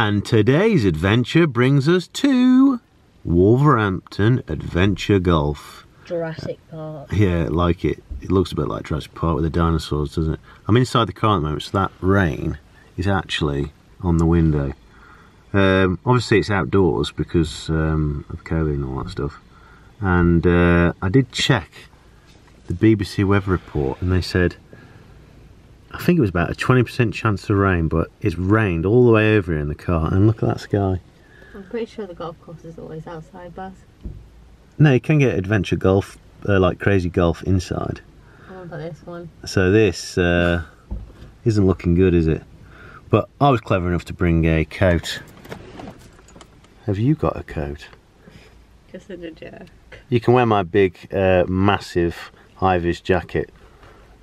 And today's adventure brings us to Wolverhampton Adventure Golf. Jurassic Park. Yeah, like it looks a bit like Jurassic Park with the dinosaurs, doesn't it? I'm inside the car at the moment, so that rain is actually on the window. Obviously it's outdoors because of COVID and all that stuff. And I did check the BBC weather report and they said, I think it was about a 20% chance of rain, but it's rained all the way over here in the car, and look at that sky. I'm pretty sure the golf course is always outside, Baz. No, you can get adventure golf, like crazy golf, inside. What about this one? So this isn't looking good, is it? But I was clever enough to bring a coat. Have you got a coat? Just in a jacket. You can wear my big, massive Ivies jacket.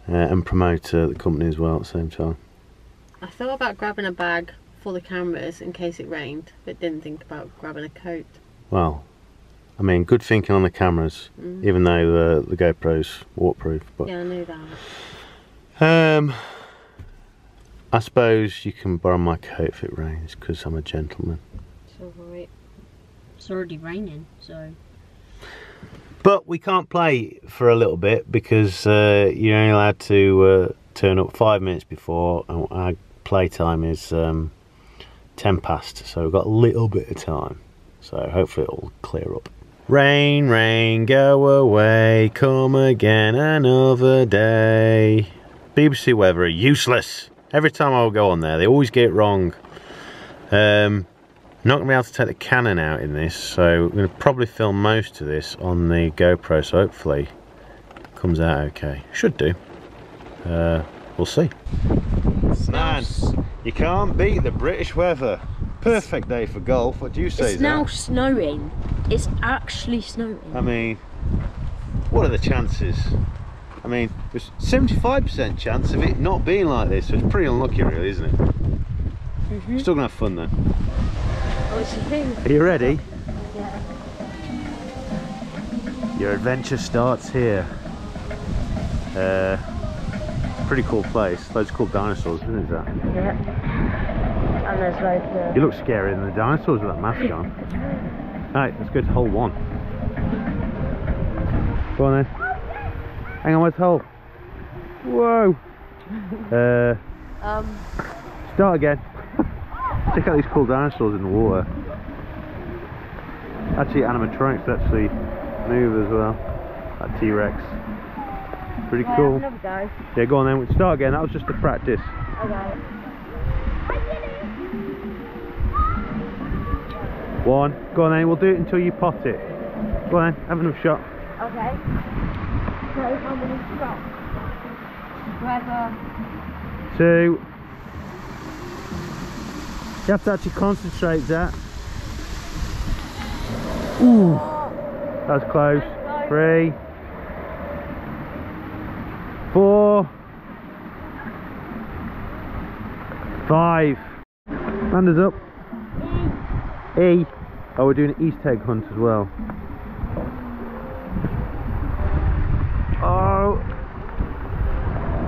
And promote the company as well at the same time. I thought about grabbing a bag for the cameras in case it rained, but didn't think about grabbing a coat. Well, I mean, good thinking on the cameras, even though the GoPro's waterproof. But, yeah, I knew that. I suppose you can borrow my coat if it rains, because I'm a gentleman. It's alright. It's already raining, so... But we can't play for a little bit because you're only allowed to turn up 5 minutes before, and our play time is 10 past, so we've got a little bit of time. So hopefully it'll clear up. Rain, rain, go away, come again another day. BBC weather are useless. Every time I go on there, they always get it wrong. Not going to be able to take the Canon out in this, so I'm going to probably film most of this on the GoPro, so hopefully it comes out okay. Should do. We'll see. It's nice. You can't beat the British weather. Perfect day for golf. What do you say, Zach? It's now snowing. It's actually snowing. I mean, what are the chances? I mean, there's 75% chance of it not being like this, so it's pretty unlucky really, isn't it? Mm-hmm. Still going to have fun though. Are you ready? Yeah. Your adventure starts here. Pretty cool place. Loads of cool dinosaurs, isn't it, Zach? Yeah. And there's loads of... You look scarier than the dinosaurs with that mask on. Alright, let's go to hole one. Go on then. Hang on, where's hole? Whoa! Start again. Check out these cool dinosaurs in the water. Actually, animatronics actually move as well. That T-Rex. Pretty cool. Yeah, go on then. We'll start again. That was just a practice. Okay. One. Go on then. We'll do it until you pot it. Go on then. Have another shot. Okay. So I'm going to stop. Wherever. Two. You have to actually concentrate, Zach. Ooh, that was close. 3, 4, 5. Manders up. E. Oh, we're doing an Easter egg hunt as well. Oh,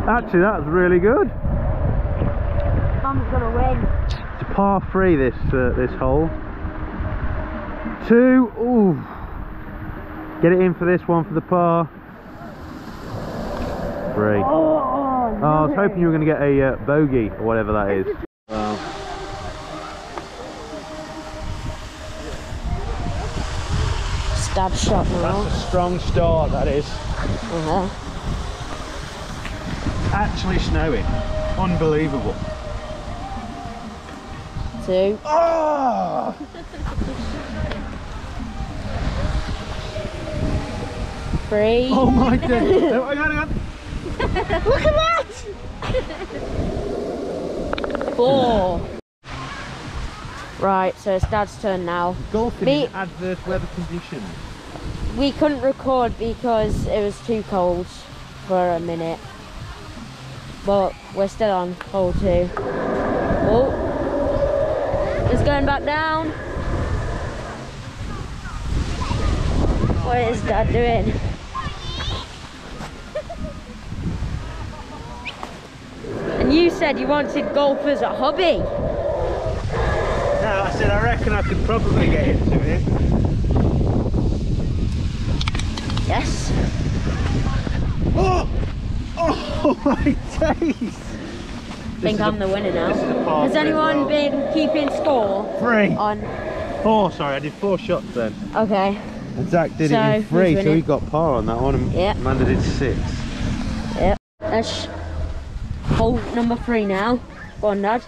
actually, that was really good. Mum's gonna win. It's a par 3 this hole. 2, ooh. Get it in for this one for the par. 3. Oh, no. I was hoping you were going to get a bogey or whatever that is. Wow. Stab shot now. That's a strong start, that is. Actually snowing. Unbelievable. Oh! Three. Oh my god! Look at that! 4. Right, so it's Dad's turn now. Golfing in adverse weather conditions. We couldn't record because it was too cold for a minute, but we're still on hole 2. Oh. It's going back down. What is Dad doing? And you said you wanted golf as a hobby. interested. I reckon I could probably get into it. Yes. Oh! Oh my days! I think I'm the winner now. Has anyone been keeping score? Three. On four, sorry, I did four shots then. Okay. And Zach did it in three, so he got par on that one, and Amanda did six. Yep. That's hole number three now. Go on, Dad.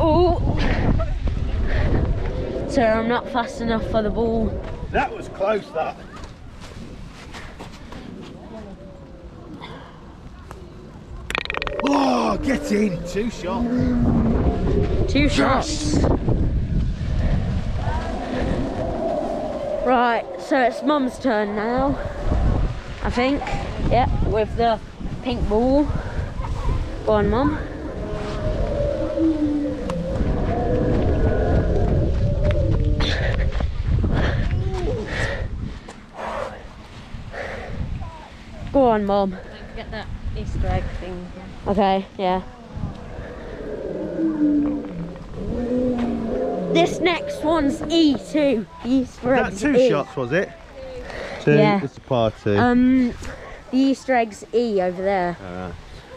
Oh! So I'm not fast enough for the ball. That was close, that. Oh, get in! Two shots. Two shots. Right, so it's Mum's turn now, I think. Yep, with the pink ball. Go on, Mum. Go on, Mum. Don't forget that Easter egg thing. Okay, yeah. This next one's E2. Easter egg. That's two shots, was it? Two. Yeah. It's a par two. The Easter egg's E over there.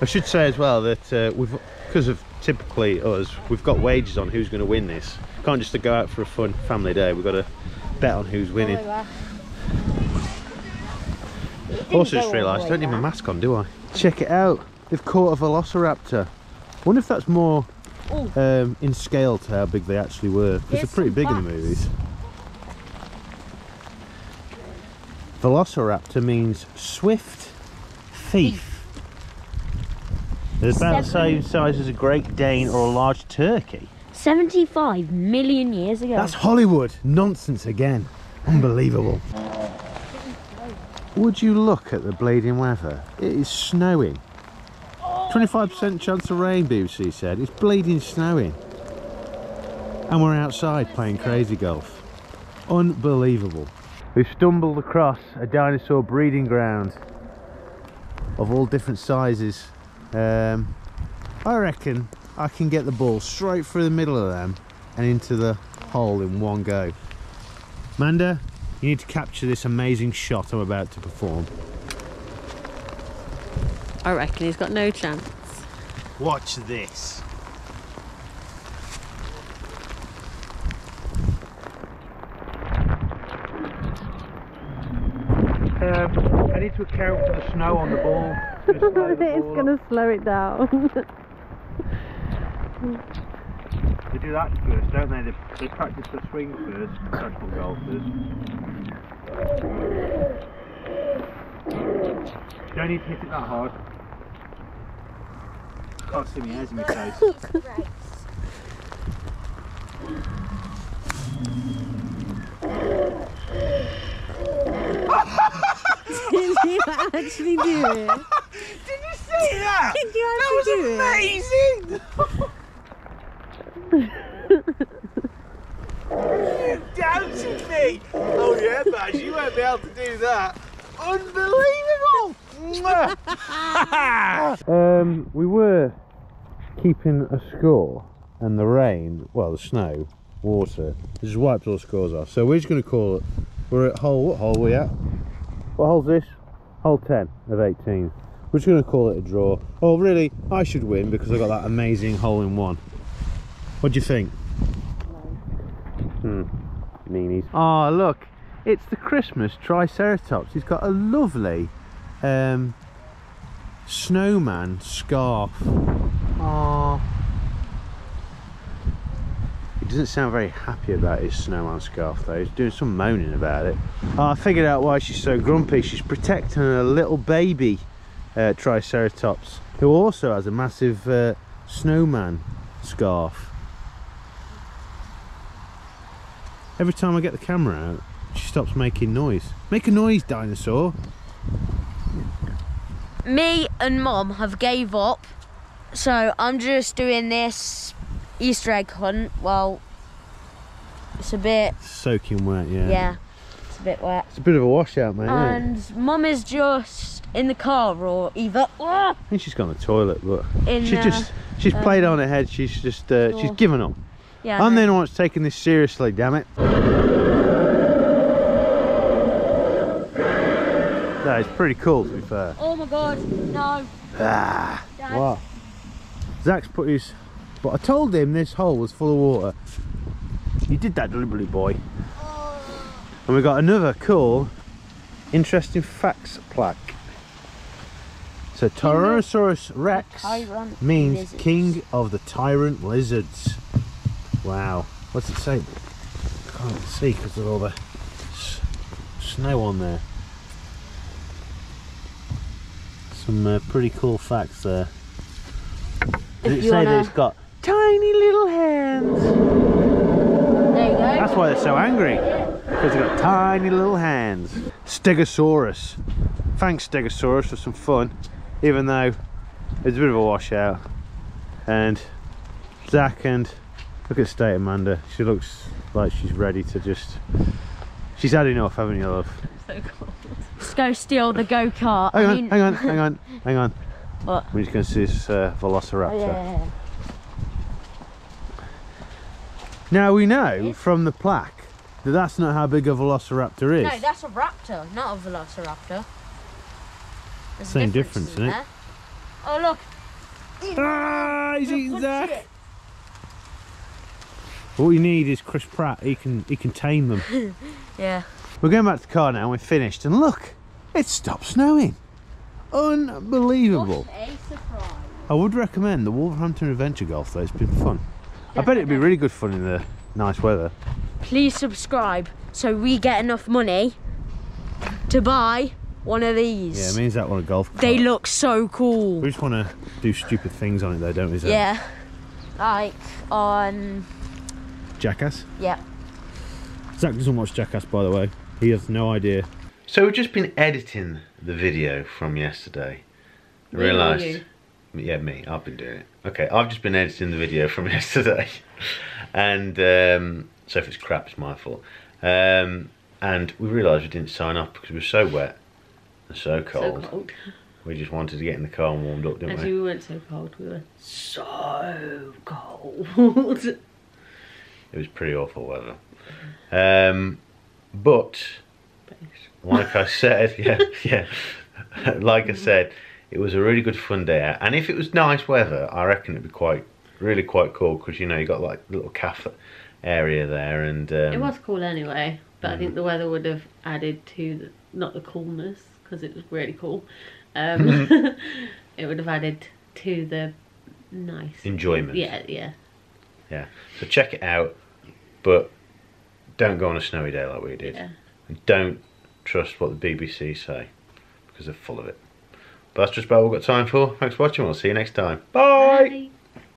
I should say as well that we've, because of typically us, we've got wagers on who's going to win this. Can't just go out for a fun family day. We've got to bet on who's winning. Also just realised I don't need my mask on, do I? Check it out. They've caught a Velociraptor. I wonder if that's more in scale to how big they actually were. Because they're pretty big in the movies. Velociraptor means swift thief. They're about the same size as a Great Dane or a large turkey. 75 million years ago. That's Hollywood. Nonsense again. Unbelievable. Would you look at the bleeding weather? It is snowing. 25% chance of rain, BBC said. It's bleeding snowing. And we're outside playing crazy golf. Unbelievable. We've stumbled across a dinosaur breeding ground of all different sizes. I reckon I can get the ball straight through the middle of them and into the hole in one go. Amanda, you need to capture this amazing shot I'm about to perform. I reckon he's got no chance. Watch this. I need to account for the snow on the ball. It's going to slow it down. They do that first, don't they? They practice the swing first, professional golfers. You don't need to hit it that hard. I can't see my hairs in my face. Did you actually do it? Did you see that? Did you actually do it? That was amazing! You doubted me! Oh yeah, Baz, you won't be able to do that. Unbelievable! We were keeping a score, and the rain, well, the snow, water, just wiped all scores off. So we're just going to call it. We're at hole. What hole are we at? What hole's this? Hole 10 of 18. We're just going to call it a draw. Oh, really? I should win because I got that amazing hole in one. What do you think? No. Meanies. Ah, look, it's the Christmas Triceratops. He's got a lovely snowman scarf. Ah. He doesn't sound very happy about his snowman scarf though. He's doing some moaning about it. Oh, I figured out why she's so grumpy. She's protecting her little baby Triceratops, who also has a massive snowman scarf. Every time I get the camera out, she stops making noise. Make a noise, dinosaur. Me and Mum have gave up, so I'm just doing this Easter egg hunt. Well, it's a bit... soaking wet, yeah. Yeah, it's a bit wet. It's a bit of a washout, mate. And Mum is just in the car or either... I think she's gone to the toilet, but she's just She's played on her head. She's just she's given up. Yeah. I'm the only one that's taking this seriously. Damn it. That is pretty cool, to be fair. Oh my god, no. Ah, what? Zach's put his. But I told him this hole was full of water. You did that deliberately, boy. Oh. And we got another cool, interesting facts plaque. So Tyrannosaurus Rex means lizards. King of the tyrant lizards. Wow. What's it say? I can't see because of all the snow on there. Some pretty cool facts there. Does it say that it's got tiny little hands? There you go. That's why they're so angry. Because they've got tiny little hands. Stegosaurus. Thanks, Stegosaurus, for some fun. Even though it's a bit of a washout. And Zach and... Look at the state of Amanda. She looks like she's ready to just... She's had enough, haven't you, love? So cold. Let's go steal the go-kart. Hang on, hang on, hang on, hang on. What? We're just going to see this Velociraptor. Oh, yeah. Now we know from the plaque that that's not how big a Velociraptor is. No, that's a raptor, not a Velociraptor. There's same difference, isn't it? Oh look! Ah, he's eating Zach! What we need is Chris Pratt. He can tame them. Yeah. We're going back to the car now. We're finished, and look, it stopped snowing. Unbelievable. What a surprise. I would recommend the Wolverhampton Adventure Golf though, it's been fun. Definitely. I bet it'd be really good fun in the nice weather. Please subscribe so we get enough money to buy one of these. Yeah, it means that one a golf cart. They look so cool. We just want to do stupid things on it though, don't we, Zach? Yeah, like on... Jackass? Yeah. Zach doesn't watch Jackass, by the way. He has no idea. So we've just been editing the video from yesterday. I realised, yeah, me, I've been doing it. Okay, I've just been editing the video from yesterday, and so if it's crap, it's my fault. And we realised we didn't sign off because we were so wet and so cold. So cold. We just wanted to get in the car and warmed up, didn't we? Actually, we weren't so cold. We were so cold. It was pretty awful weather, but. Like I said, like I said, it was a really good fun day out. And if it was nice weather, I reckon it'd be really quite cool because, you know, you got like a little cafe area there, and it was cool anyway. But I think the weather would have added to the, not the coolness because it was really cool. It would have added to the nice enjoyment. Yeah, yeah, yeah. So check it out, but don't go on a snowy day like we did, and don't. Trust what the BBC say because they're full of it. But that's just about all we've got time for. Thanks for watching. We'll see you next time. Bye. Bye.